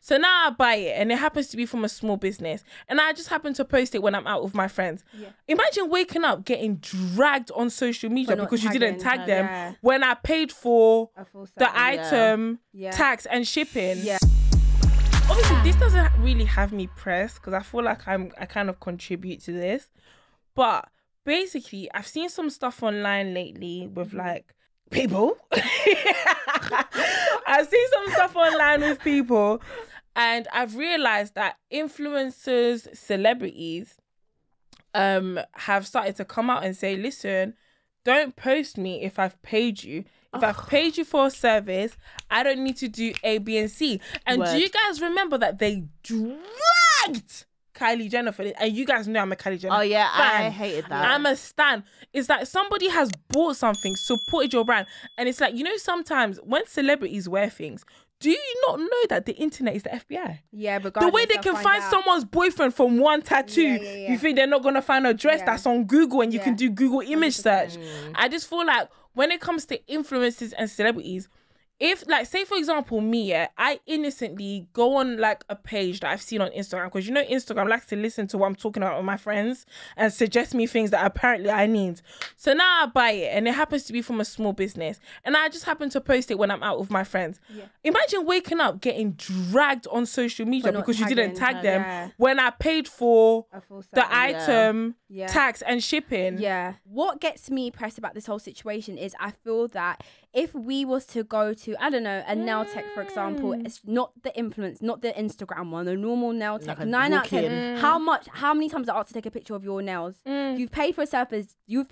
So now I buy it, and it happens to be from a small business, and I just happen to post it when I'm out with my friends. Yeah. Imagine waking up getting dragged on social media because you didn't tag them when I paid for the item, tax and shipping. Yeah. Obviously, this doesn't really have me pressed because I feel like I kind of contribute to this, but basically, I've seen some stuff online lately with like people. I've seen some stuff online with people, and I've realized that influencers, celebrities, have started to come out and say, listen, don't post me if I've paid you. If I've paid you for a service, I don't need to do A, B, and C. And do you guys remember that they dragged Kylie Jenner for this? And you guys know I'm a Kylie Jenner fan. I hated that. I'm a stan. It's like somebody has bought something, supported your brand. And it's like, you know, sometimes when celebrities wear things, do you not know that the internet is the FBI? Yeah, but the way they can find someone's boyfriend from one tattoo, you think they're not going to find a dress that's on Google, and you can do Google image search. I just feel like when it comes to influencers and celebrities, if, like, say, for example, me, I innocently go on, like, a page that I've seen on Instagram, because, you know, Instagram likes to listen to what I'm talking about with my friends and suggest me things that apparently I need. So now I buy it, and it happens to be from a small business, and I just happen to post it when I'm out with my friends. Yeah. Imagine waking up getting dragged on social media because you didn't tag them when I paid for the item, tax and shipping. Yeah. What gets me pressed about this whole situation is I feel that if we was to go to I don't know, a nail tech, for example, it's not the influence, not the Instagram one, the normal nail tech, like 9 out of 10. How many times I asked to take a picture of your nails? You've paid for a service, you're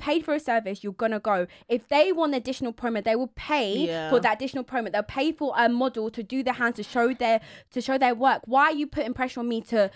gonna go. If they want additional promo, they will pay for that additional promo. They'll pay for a model to do their hands, to show their work. Why are you putting pressure on me to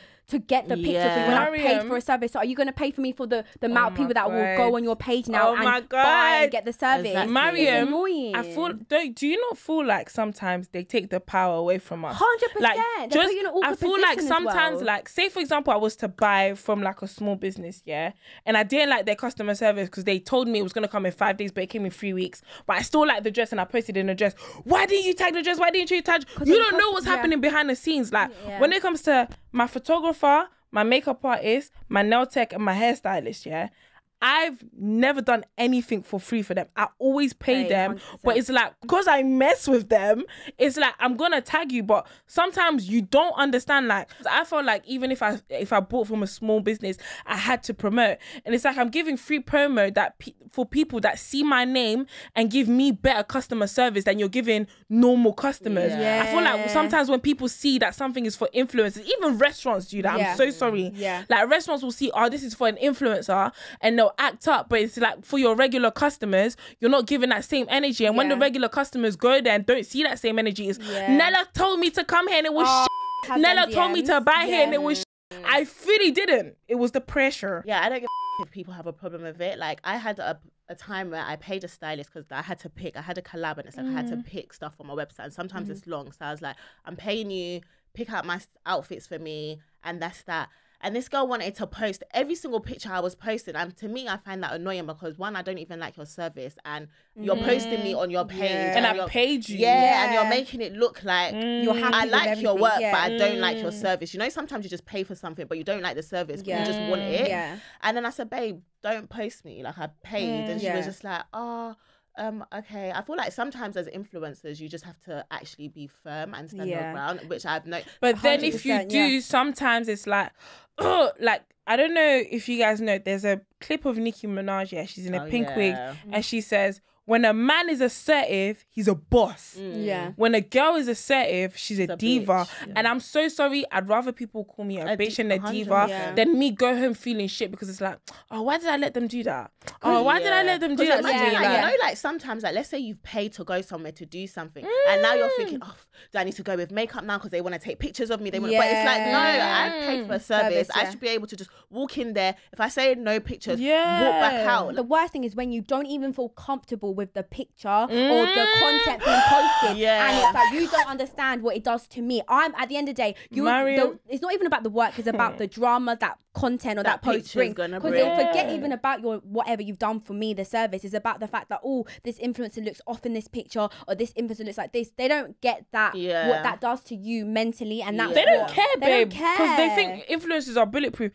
get the picture for you when I paid for a service? So are you going to pay for me for the amount of people that will go on your page now and buy and get the service? Exactly. Mariam, it's annoying. I feel, do you not feel like sometimes they take the power away from us? 100%. Like, just, I feel like sometimes, like, say for example, I was to buy from like a small business, and I didn't like their customer service because they told me it was going to come in 5 days, but it came in 3 weeks. But I still like the dress and I posted in the dress. Why didn't you tag the dress? Why didn't you tag? You don't know what's happening behind the scenes. Like, when it comes to my photographer, my makeup artist, my nail tech, and my hairstylist, I've never done anything for free for them. I always pay them, 100%. But it's like, because I mess with them, it's like, I'm gonna tag you, but sometimes you don't understand. Like, I felt like even if I bought from a small business, I had to promote, and it's like I'm giving free promo that for people that see my name and give me better customer service than you're giving normal customers. I feel like sometimes when people see that something is for influencers, even restaurants do that. I'm so sorry. Like, restaurants will see, oh, this is for an influencer, and they'll act up, but it's like for your regular customers, you're not giving that same energy. And when the regular customers go there and don't see that same energy, it's Nella told me to come here and it was shit. Nella told me to buy here and it was shit. I fully didn't. It was the pressure. Yeah, I don't give a if people have a problem with it. Like, I had a time where I paid a stylist because I had to pick. I had a collab and it's like I had to pick stuff on my website. And sometimes it's long, so I was like, I'm paying you, pick out my outfits for me, and that's that. And this girl wanted to post every single picture I was posting. And to me, I find that annoying because, one, I don't even like your service. And you're posting me on your page. And I paid you. And you're making it look like you're happy. I like your work, but I don't like your service. You know, sometimes you just pay for something, but you don't like the service, but you just want it. And then I said, babe, don't post me. Like, I paid. And she was just like, oh, okay. I feel like sometimes as influencers, you just have to actually be firm and stand your ground, which I've noticed. But then if you do, sometimes it's like, oh, like, I don't know if you guys know, there's a clip of Nicki Minaj, she's in a pink wig, and she says, when a man is assertive, he's a boss. When a girl is assertive, she's a diva. And I'm so sorry, I'd rather people call me a bitch and a diva than me go home feeling shit, because it's like, oh, why did I let them do that? Oh, why did I let them do that? You know, like, sometimes, like, let's say you've paid to go somewhere to do something, and now you're thinking, oh, do I need to go with makeup now because they want to take pictures of me? They want, but it's like, no, I paid for a service. I should be able to just walk in there. If I say no pictures, walk back out. The worst thing is when you don't even feel comfortable with the picture or the content being posted. Yeah. And it's like, you don't understand what it does to me. I'm, at the end of the day, it's not even about the work, it's about the drama that content or that post brings. Because they'll forget even about your whatever you've done for me, the service. It's about the fact that, oh, this influencer looks off in this picture, or this influencer looks like this. They don't get that, what that does to you mentally. And that's they don't care, babe. Because they think influencers are bulletproof.